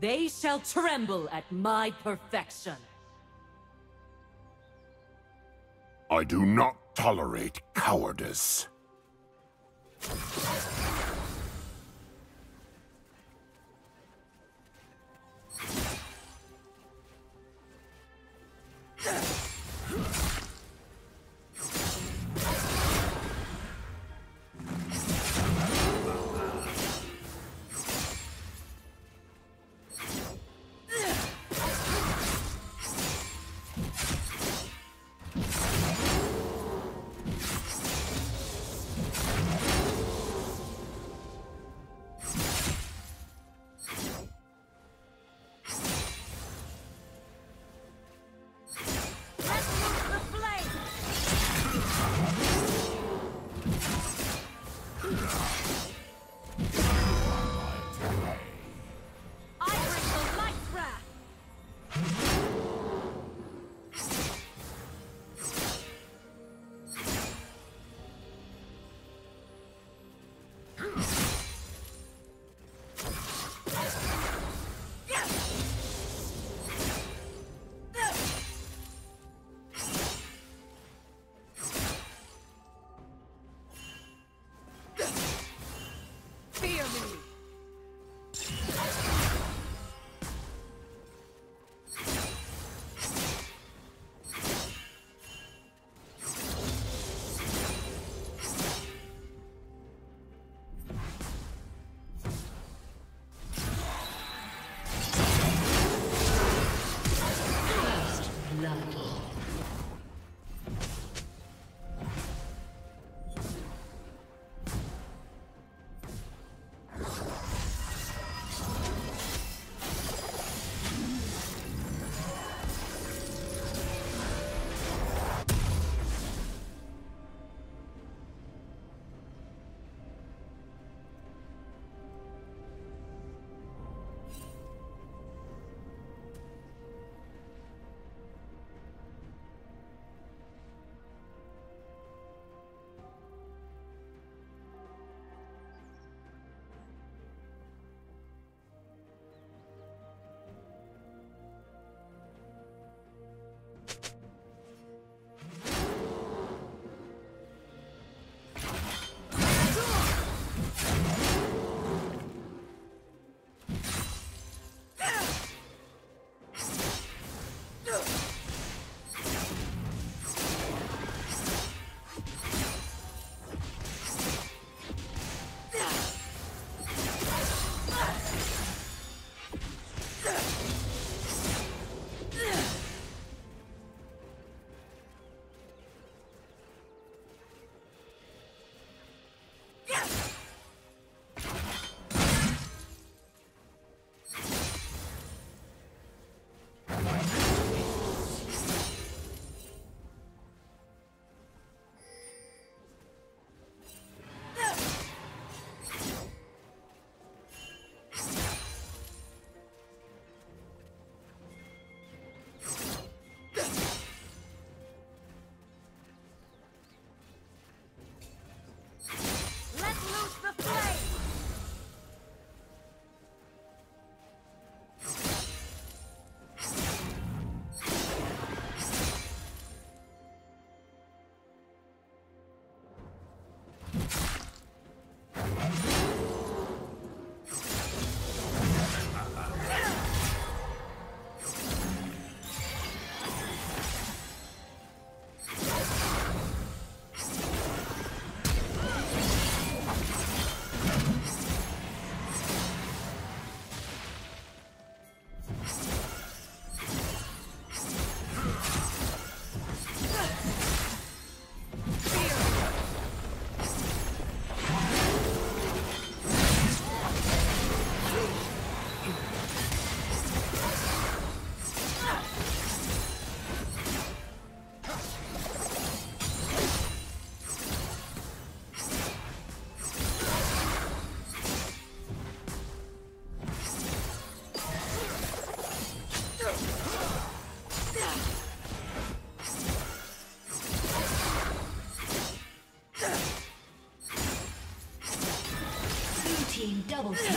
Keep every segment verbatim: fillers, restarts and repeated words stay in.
They shall tremble at my perfection. I do not tolerate cowardice. Double kill.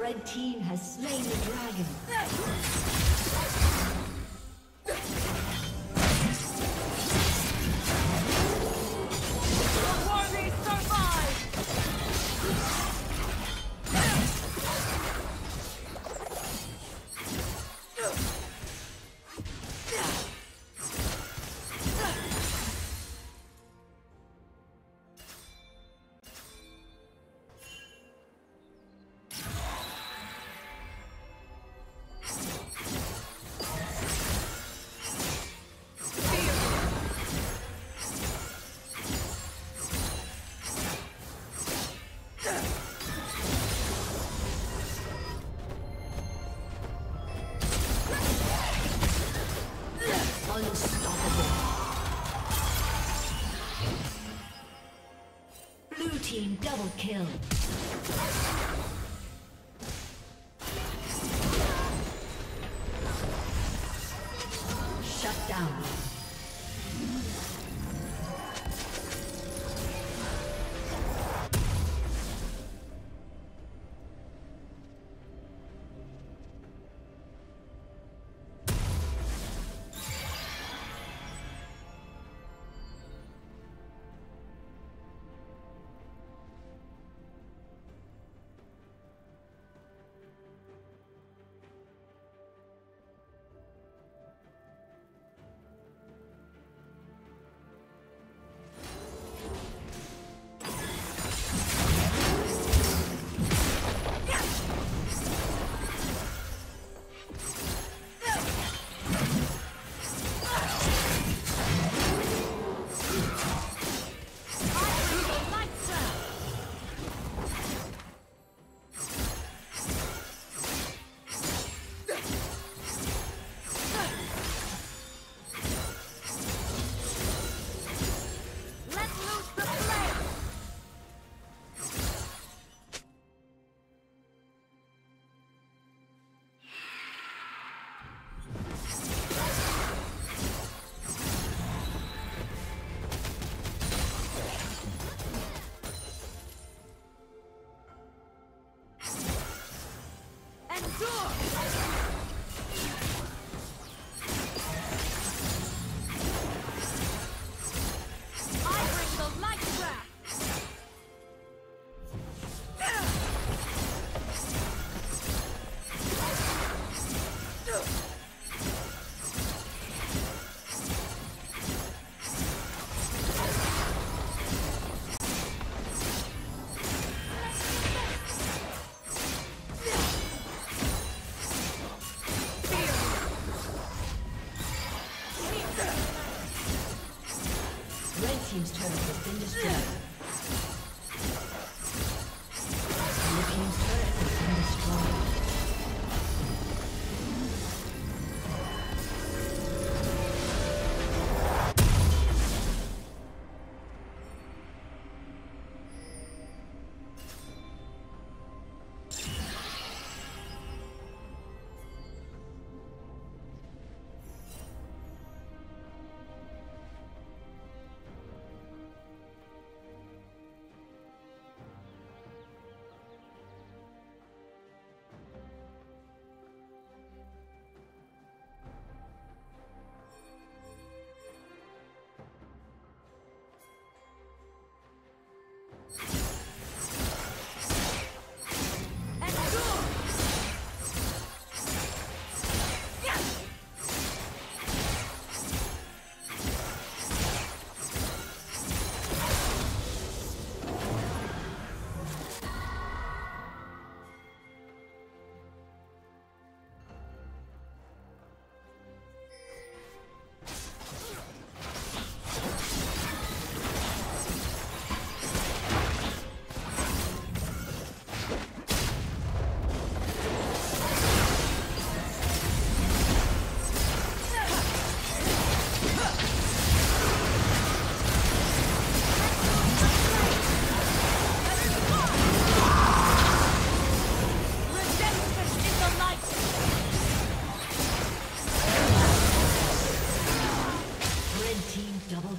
Red team has slain the dragon. Team double kill. Shut down. Team's turret has been destroyed. Blue team's turret has been destroyed.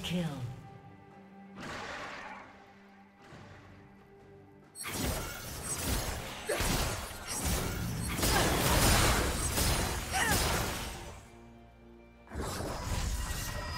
kill.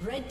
Red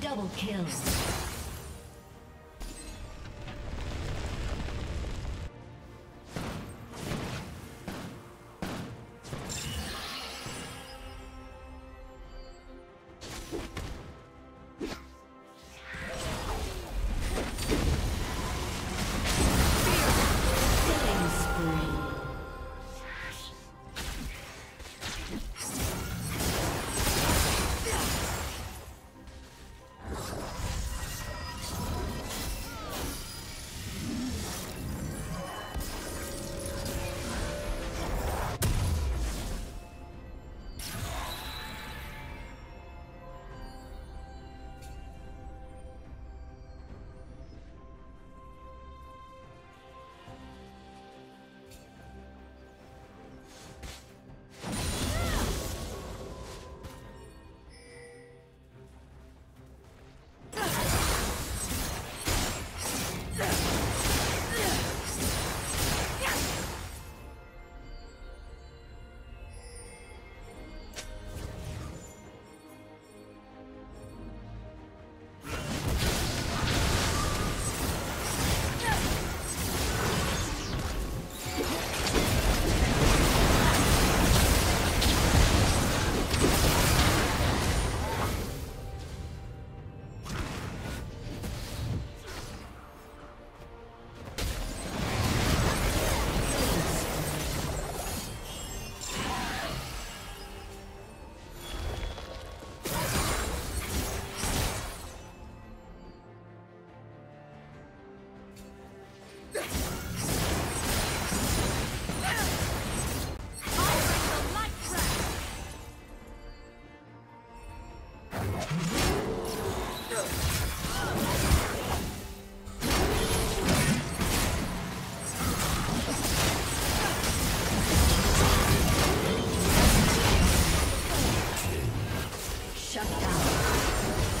Double kill. Shut down.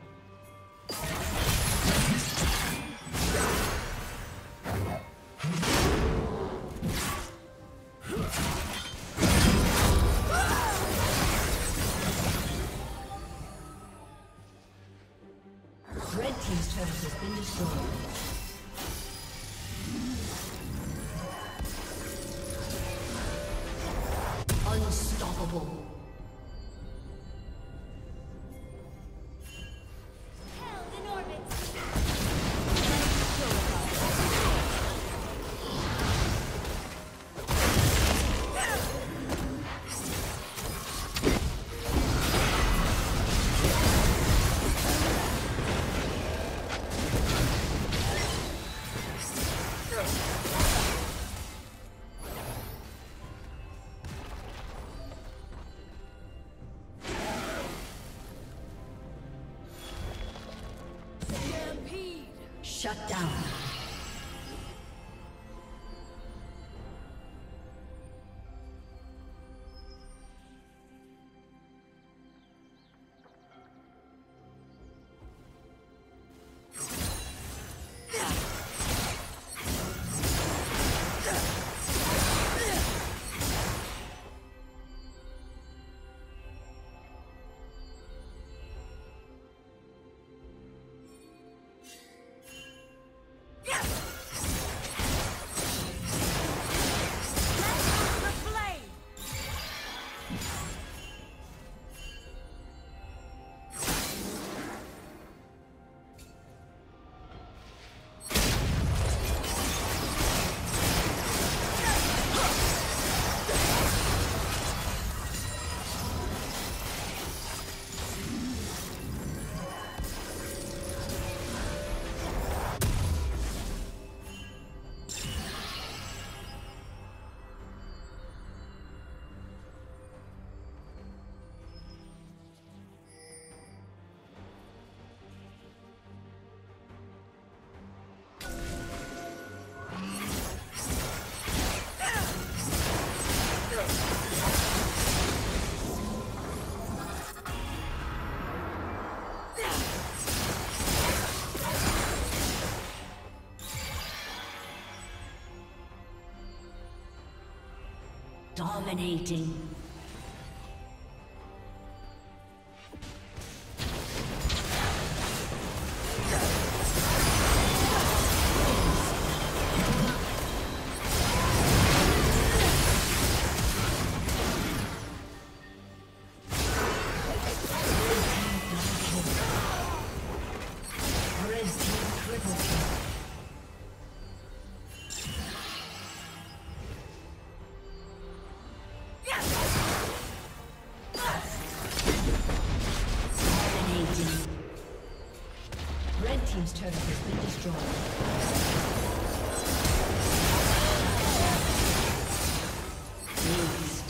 Shut down. Dominating. team's turret has been destroyed. Please.